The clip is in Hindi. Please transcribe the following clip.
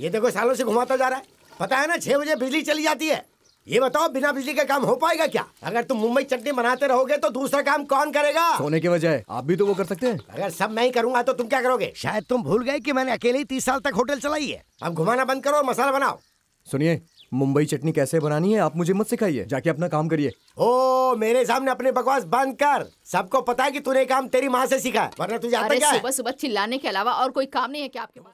ये देखो सालों से घुमाता जा रहा है। पता है ना 6 बजे बिजली चली जाती है। ये बताओ बिना बिजली का काम हो पाएगा क्या? अगर तुम मुंबई चटनी बनाते रहोगे तो दूसरा काम कौन करेगा? सोने के बजाय आप भी तो वो कर सकते हैं। अगर सब मैं ही करूंगा तो तुम क्या करोगे? शायद तुम भूल गए कि मैंने अकेले ही 30 साल तक होटल चलाई है। अब घुमाना बंद करो और मसाला बनाओ। सुनिए, मुंबई चटनी कैसे बनानी है आप मुझे मत सिखाइए, जाके अपना काम करिए। ओ मेरे सामने अपने बकवास बंद कर। सबको पता है कि तूने काम तेरी माँ से सीखा, वरना तुझे आता क्या है? सुबह सुबह चिल्लाने के अलावा और कोई काम नहीं है क्या आपके पास?